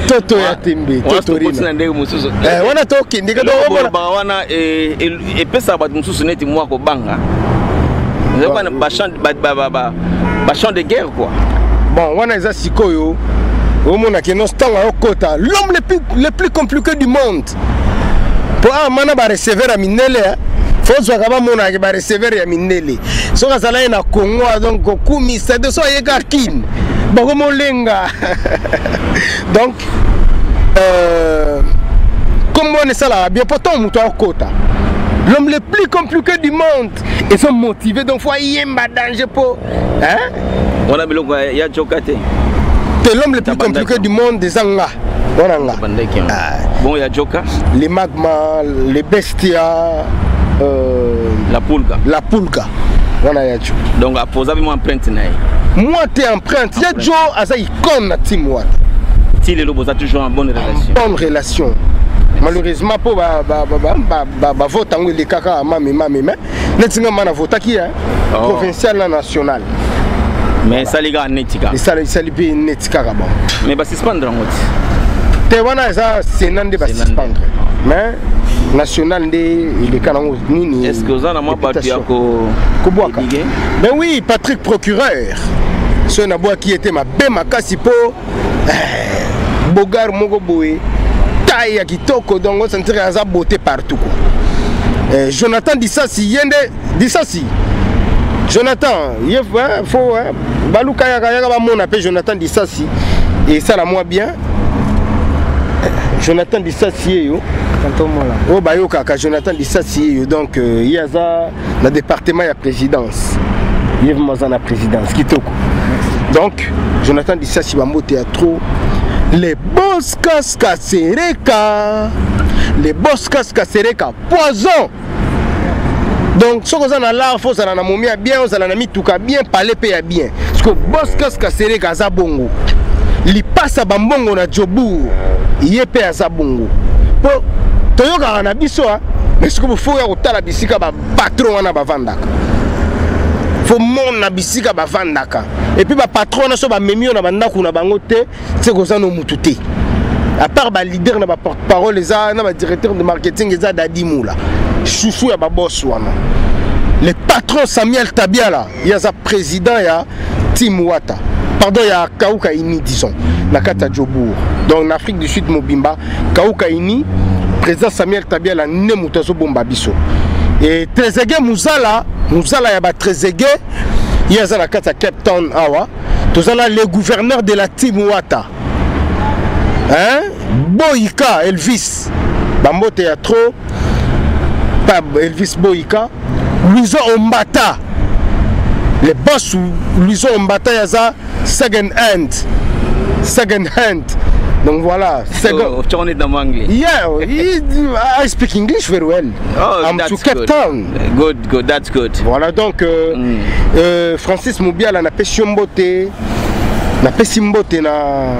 toto ya timbi toto rina eh wana toki ndika do ba wana e e pesa ba mususu neti mwa ko banga le bana ba champ ba ba ba champ de guerre quoi bon wana za sikoyo o mona ke no stanga okota l'homme le plus le plus compliqué du monde pour amana ba recevoir a minele faut zaka ba mona ke ba recevoir ya minele so ka sala na Congo donc kokumi c'est de so yegarkin. Donc, euh, comme on est ça là, bien pourtant on est en quota. L'homme le plus compliqué du monde, ils sont motivés, donc il faut y aller dans le pot. Hein? On a dit y a Djokate. C'est l'homme le plus compliqué du monde des Angas. Bon, il y a Djoka. Les magmas, les bestias, euh, la Pulga. La Pulga. Donc, à poser une empreinte. Moi, tu es empreinte. Il y a Joe, il y a une Team Wata. Il y a toujours une bonne relation. Bonne relation. Malheureusement, pour voter, il y a des caca à maman et maman. Il y a des provincial et national. Mais ça les gars netika. Et ça les ça les pays netika là-bas. Mais bah suspendre en haut. T'es wana ça c'est nandé bah suspendre. Mais national des des canons nini. Est-ce que vous en avez pas parti à ko Koboaka? Ben oui, Patrick procureur. Ce n'aboua qui était ma bema Kasi po. Bogar mongo boé. Taille à kitoko donc on sentait à sa beauté partout. Jonathan dit ça si yende dit ça si. Jonathan, il faut hein baluka ya ya ba mon appel Jonathan dit ça si et ça la moi bien Jonathan dit ça si yo quand moi là oh ba yo kaka Jonathan dit ça si yo donc il y a ça le département ya présidence il y a moi la présidence kitoko donc Jonathan dit ça si ba moté trop les boss casca sereka les boss casca sereka poison. Donc, si vous avez l'art, vous avez un bien, vous avez un ami, tout bien, parler, payer bien. Parce que le boss a bongo. Il passe à Bambongo, na Djobour. Il est payé à bongo. Pour Toyoka, on a dit ça. Mais ce que vous faites, vous avez dit que patron a vendu. Faut mon abisika ba vandaka et puis ba patron na so ba memio na bandako na bango te c'est ko za no mututé à part ba leader na ba porte-parole za na ba directeur de marketing za Dady Mola chouchou ya ba boss wana le patron Samuel Tabiala il ya za président ya Team Wata pardon ya Kauka Ini disons na kata Djobour donc en Afrique du Sud mobimba Kauka Ini président Samuel Tabiala ne mutazo bomba biso et Trezeguet Mouzala Mouzala yaba Trezeguet il y a la carte à Cape Town awa tozala le gouverneur de la Team Wata hein Boyka Elvis bambo théâtre pas Elvis Boyka Luiso Ombata le boss Luiso Ombata yaza second hand second hand donc voilà second tu en es dans anglais yeah he, I speak English very well oh, I'm that's to Cape Town good good that's good voilà donc euh, mm. euh, Francis Moubiala na peshimbote na peshimbote na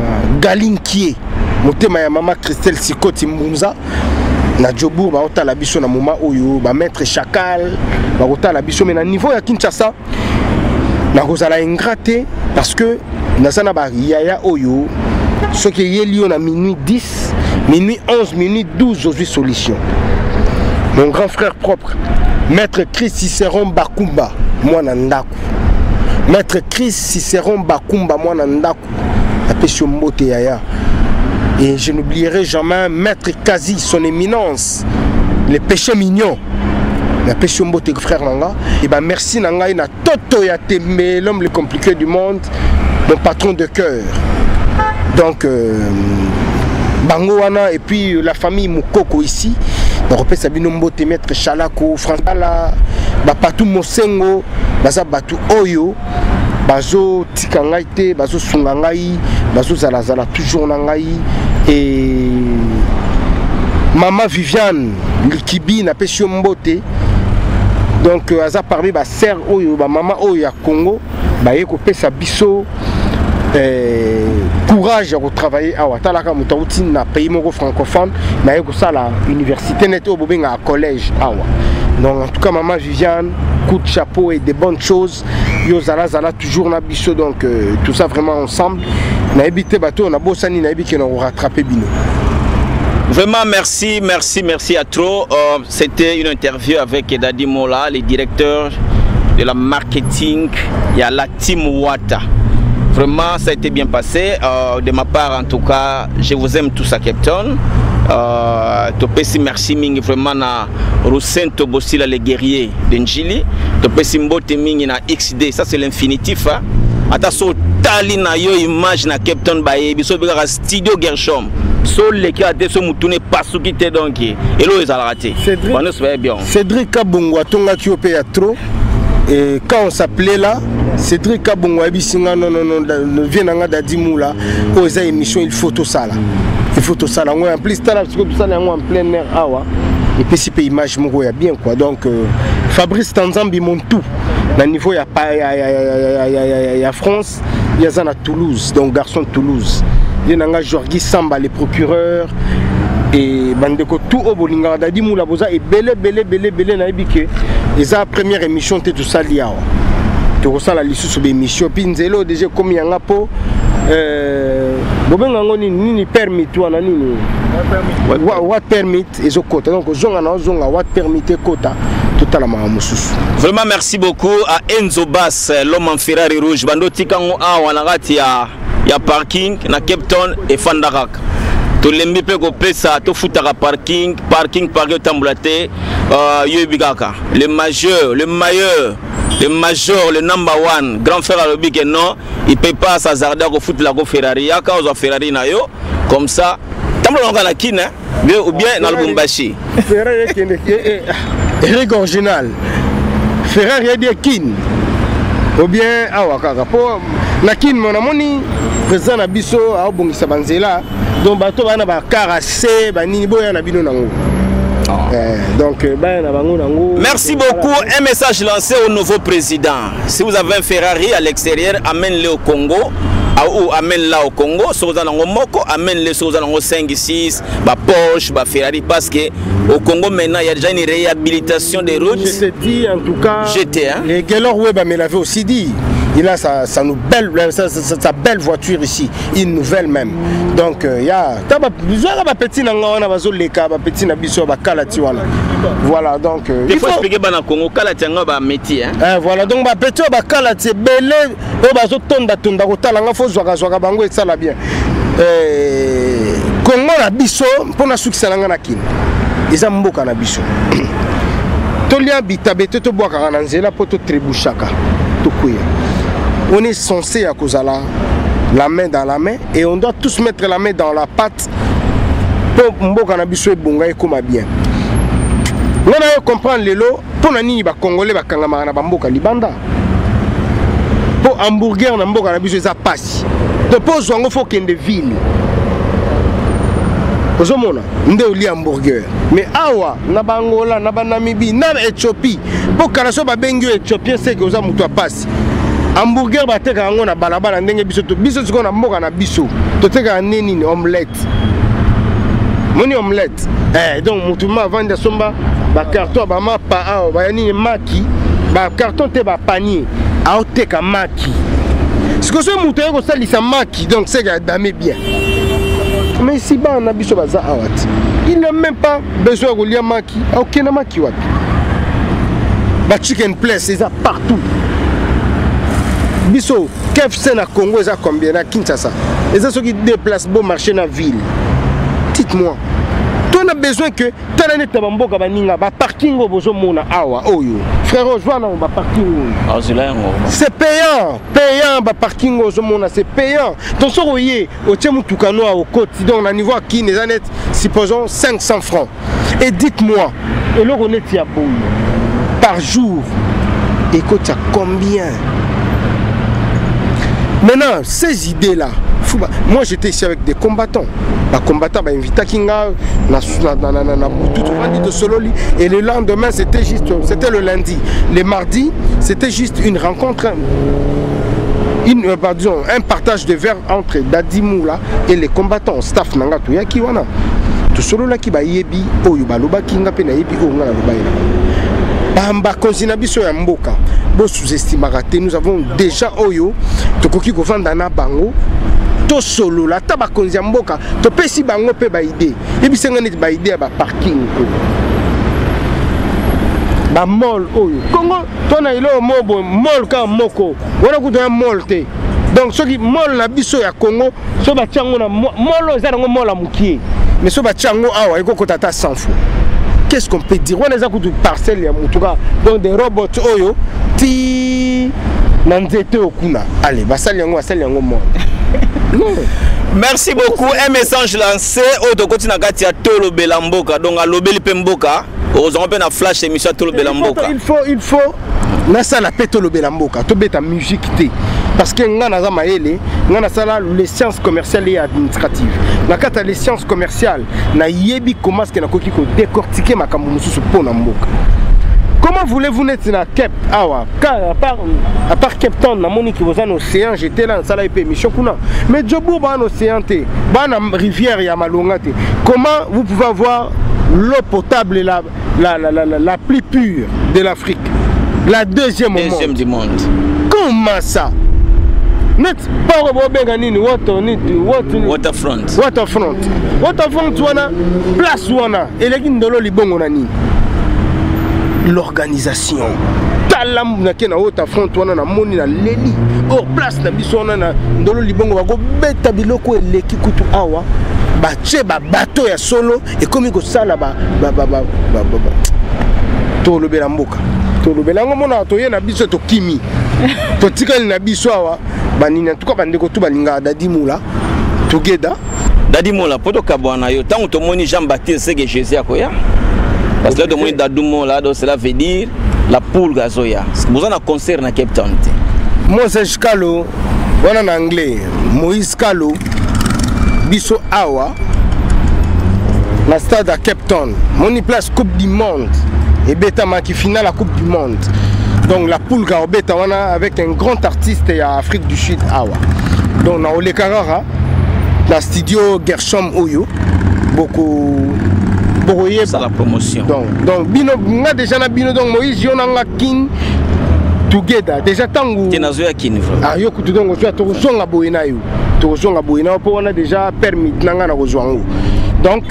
galinkier motema ya mama Christelle Sikoti Mbunza na Djobour ba otala biso na moma oyo ba maître Chacal ba otala biso mais na niveau ya Kinshasa na kozala ingraté parce que na sana ba yaya oyo ce qui est lié à minuit dix, minuit onze, minuit douze, aujourd'hui solution. Mon grand frère propre, Maître Christ Cicéron Bakoumba, moi nandaku. Maître Christ Cicéron Bakoumba, moi nandaku. Et je n'oublierai jamais Maître Kasi, son éminence, les péchés mignons. Frère Nanga. Et ben merci Nanga, il a Toto Yatembe, l'homme le compliqué du monde, mon patron de cœur. Donc, euh, Bangoana et puis la famille Moukoko ici, on repère Sabino Mbote, Maître Chalako, Fransala, Bapatu Mosengo, Baza Batu Oyo, Bazo Tikangaite, Bazo Sungangai, Bazo Zalazala, toujours Nangai, et Maman Viviane, Likibi, Napesio Mbote. Donc, Aza parmi ma sœur Oyo, ma maman Oyo à Congo, Baye Kopé Sabiso. Courage à travailler à Ouattalaka, Moutaoutine, à pays francophone, mais à l'université, à collège. Donc, en tout cas, maman Viviane, coup de chapeau et des bonnes choses. Yo Zala Zala, toujours na biso, donc tout ça vraiment ensemble. Naïbi Tebato, on a beau sani, Naïbi qui nous rattrapé Bino. Vraiment merci, merci, merci à trop. Euh, C'était une interview avec Dady Mola, le directeur de la marketing et à la Team Wata. Vraiment, ça a été bien passé. Euh, de ma part, en tout cas, je vous aime tous à Cape Town. Euh, Topesi merci mingi vraiment na Roussaint Tobosila les guerriers d'Njili. Topesi mbote mingi na X D, ça c'est l'infinitif. Hein? Atasso tali na yo image na Cape Town baye, biso beka studio Gershom. Sol les qui a des sommes tourné partout qui était donc et l'eau est à la rater. Cédric Kaboumoua, tonga qui opère trop. Et quand on s'appelait là, Cédric Kaboumoua, non, non, non, vient dans Dady Mola, aux émissions, il faut tout ça là. Il faut tout ça là. En plus, ça en plein air, et puis si l'image est bien quoi. Donc, Fabrice Tanzan, il monte tout. Au niveau, il y a France, il y a Toulouse, donc garçon de Toulouse. Il y a Jorgi Samba, les procureurs. Et bandeko tout au bolinga Dady Mola boza et belé belé belé belé na ebike. Et sa première émission était tout ça lié. la liste mission pinzelo déjà comme il y a un peu ni permis toi na nini what permit ezo quota donc zonga na zonga what permité quota tout à la mahamususu vraiment merci beaucoup à Enzo Bass l'homme en Ferrari rouge bando tikango a wanagati ya ya parking na Cape Town et Fandarak to lembi pe ko pesa to futaka parking parking parking tambulate yebikaka le majeur le meilleur le major, le number one, grand frère à l'objet que non, il ne peut pas s'hasarder à foot la Ferrari. À cause de Ferrari, comme ça, tant que l'on a la kine, ou bien dans le Bumbashi. Ferrari est original. Ferrari est des kines. Ou bien, ah, pour la kine, mon amoni, président Abisso, à Obongisa Banzela, donc, bateau, on a carassé, bani, boy, on a bino nango. Donc, merci beaucoup. Un message lancé au nouveau président. Si vous avez un Ferrari à l'extérieur, amène-le au Congo. Ou amène-la au Congo. Si vous avez un Moko, amène-le sur les cinq six, bah Porsche, bah Ferrari. Parce qu'au Congo, maintenant, il y a déjà une réhabilitation des routes. Je t'ai dit, en tout cas, j'étais. Hein? Les Gaylor Web me l'avait aussi dit. Il a sa, sa, nouvelle, sa, sa, sa belle voiture ici, une nouvelle même. Donc, il euh, y a. Voilà, donc. Euh, il faut expliquer que le Congo, c'est un métier. Voilà, donc, le petit, c'est belé. Il faut que ça va bien. Le Congo, c'est un pour le succès. Ils ont beaucoup de biso. Ils ont beaucoup de biso. On est censé à cause la main dans la main et on doit tous mettre la main dans la pâte pour mbo cannabis et bonga et comme bien. On a comprendre les lots pour nani ba congolais ba kangamana ba mboka libanda. Pour hamburger na mbo cannabis et ça passe. De pose on faut qu'il y ait des villes. Ozomona ndéoli hamburger mais awa na bangola na banamibi na Éthiopie pour karaso ba bengio Éthiopie c'est que oza mutu a passe. Hamburger bateka ngo na balabala ndenge biso to biso tiko na mboka na biso to teka neni ni omelette moni omelette eh donc mutuma vanda somba ba carton ba mapa a ba yani maki ba carton te ba panier a oteka maki ce que ce mutu ko salisa maki donc c'est que damé bien mais si ba na biso baza awat il n'a même pas besoin de lia maki a okena maki wapi ba chicken place c'est ça partout. Biso, K F C na Congo, ça combien na Kinshasa? Et ça ceux qui déplacent bon marché na ville. Dites-moi, toi on a besoin que toi l'année tu vas mboka baninga ba parking au bozo mona awa oyo. Frère rejoins na ba parking. C'est payant, payant ba parking au bozo mona c'est payant. Donc ça royer au tiens mutukano au côté donc on a niveau qui les années supposons cinq cents francs. Et dites-moi, et le on est ya bon par jour. Écoute à combien? Maintenant, ces idées-là, moi j'étais ici avec des combattants. Les combattants m'ont invité à Kinga, et le lendemain, c'était juste, c'était le lundi. Le mardi, c'était juste une rencontre, une, pardon, un partage de verre entre Dady Mola et les combattants, staff Nanga Touyakiwana. Tout solo là qui va y ébi, oh yubaloba Kinga pena ébi, oh nga la lobaïla. Nous avons déjà Oyo, Tokoki Govandana Bango, Tosolo, la Tabakonzi Mboka, Topesi Bango pe baide. Et puis c'est un baide à parking. Ba mall Oyo. Congo, ton aïlo mobo, mol ka moko. Voilà que tu as molté. Donc ceux qui mol la biso ya Congo, ceux qui ont la molo, ils ont mol à moukier. Mais ceux qui ont la molo, ils s'en foutent. Qu'est-ce qu'on peut dire? On a des parcelles, donc des robots, oyo, ti, nanzete okuna. Allez, basal yango, basal yango mo. Merci beaucoup. Un message lancé au de Kotina Gatia Tolo Belamboka, donc à l'Obeli Pemboka. Aux on peut na flash émission Tolo Belamboka. Il faut, il faut, na sala Tolo Belamboka. To beta musique té. Parce que nous avons les sciences commerciales et administratives. Nous avons les sciences commerciales. Nous avons comment décortiquer ma camouflage pour Namboka. Comment voulez-vous être dans Cape Town? À part Cape Town, nous avons un océan, j'étais là, ça a été mission. Mais je vous parle d'un océan, d'une rivière et malonga. Comment vous pouvez avoir l'eau potable la, la, la, la, la, la plus pure de l'Afrique? La deuxième, deuxième au monde. du monde. massa. Net power bobenga nini water need waterfront waterfront waterfront wana place wana eleki ndolo libongo na nini l'organisation talamu na kena waterfront wana na moni na leli or place na biso wana na ndolo libongo bako beta biloko eleki kutu awa bache ba bateau ya solo et comme ko sala ba ba ba ba to Obela Mboka to Obela ngomona to yena biso to kimi to tikali na biso awa. En tout cas, Dady Mola, Dady Mola, pour parce que là, cela veut dire la poule gazoya. Vous avez un concert dans Cape Town. Moïse Kalou, en anglais, Moïse Kalou, Bisso Awa, la stade à Cape Town. Mon place Coupe du Monde et Beta Maki finale la Coupe du Monde. Donc la poule Gaobetawana avec un grand artiste à Afrique du Sud Awa. Donc on a Ole Karara, la studio Gershom Oyo, beaucoup beaucoup ça la promotion. Donc donc bino on a déjà na bino donc Moïse Yonanga Kin together déjà tango. Tenazoya Kin vrai. Ah yo kutu donc tu as tozonga boina yo. Tozonga boina pour on a déjà permis nanga na rejoindre. Donc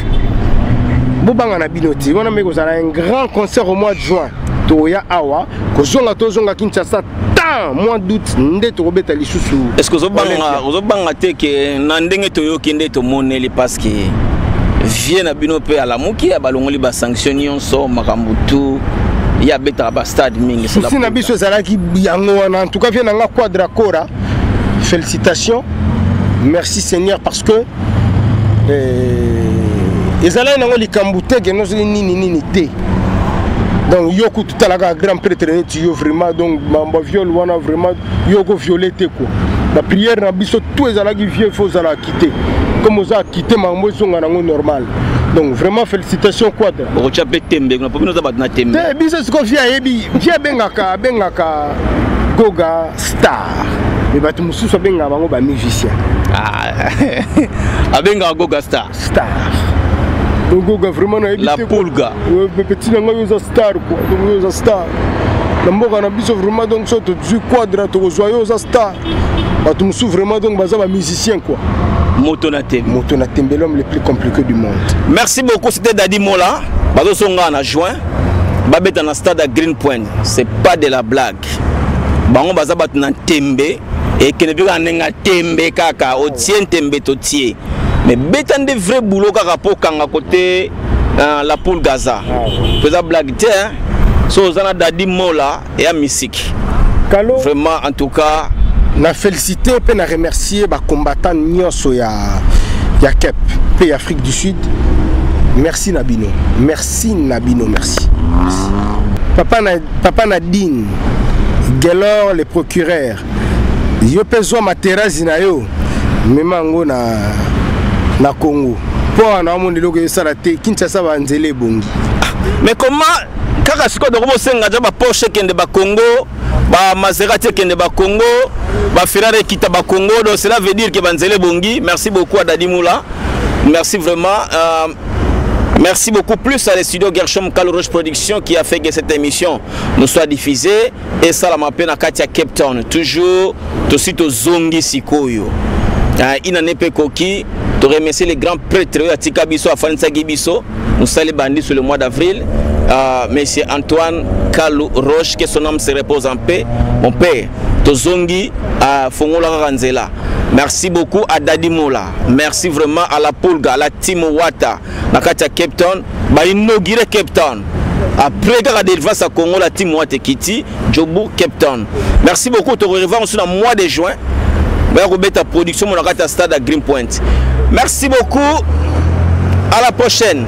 bobanga na bino ti on a meko ça un grand concert au mois de juin. Toya awa kozonga tozonga Kinshasa tant moins doute ndeto robeta lisusu est-ce que zobanga zobanga te que na ndenge toyoki ndeto moneli parce que vient na bino pe ala muki ya balongoli ba sanctionnion so makambutu ya beta ba stade mingi c'est la si na biso zalaki yango wana en tout cas vient na quadra cora félicitations merci Seigneur parce que eh ezala na ngoli kambute que no nini nini te. Donc, il y a un grand prêtre qui a vraiment violé. La prière, tous les vieux, il faut les quitter. Comme on a quitté, on a normal. Donc, vraiment, félicitations. On a pété, on a pété. On a pété, on a pété. On a Goga star. Mais on a pété, on a musicien. Ah, on a Goga star. Star. Goga vraiment la pulga petit nanga star quoi donc star mboka na biso vraiment donc so to du quadra to joyeux star batum sou vraiment donc baza ba musicien quoi Motema Tembe Motema Tembe l'homme le plus compliqué du monde. Merci beaucoup c'était Dady Mola bazo songa na juin babeta na stade à Green-Point c'est pas de la blague bango baza bat na tembe et kenebika nenga tembe kaka o tien tembe to tie. Mais bétan de vrais boulot car rapport quand à côté la poule Gaza. Faisant blague tiens, so zana Dady Mola et à musique. Vraiment en tout cas, na féliciter et na remercier ba combattant nyonso ya ya Cape, pays Afrique du Sud. Merci Nabino. Merci Nabino, merci. merci. Papa na papa Nadine, Gelor le procureur. Yo pezo materazi na yo. Memango na na Congo. Pour un homme de l'Ogué Salaté, Kinshasa va en zélé bongi. Mais comment, car à ce que nous avons Porsche qui est de Congo, Maserati qui est de Congo, Ferrari qui est de Congo, donc cela veut dire que va en zélé bongi. Merci beaucoup à Dady Mola. Merci vraiment. Euh, merci beaucoup plus à les studios Gershom Kalou Roche Production qui a fait que cette émission nous soit diffusée. Et ça, la m'appelle à Katia Cape Town. Toujours, tout de suite au Zongi Sikoyo. Il n'en est pas coquille. Je remercie les grands prêtres à Tikabiso, à Fansagibiso. Nous sommes les bandits sur le mois d'avril. Euh, Monsieur Antoine Kalu Roche, que son âme se repose en paix. Mon père, Tozongi, à Fongola Ranzela. Merci beaucoup à Dady Mola. Merci vraiment à la Pulga, à la Team Wata, à Katia Cape Town. Bah, inaugurer Cape Town. Après la délivrance à Congo, la Team Wata Kiti, Jobu Cape Town. Merci beaucoup. Te revoir aussi dans le mois de juin. La production, mon stade à Greenpoint. Merci beaucoup. À la prochaine.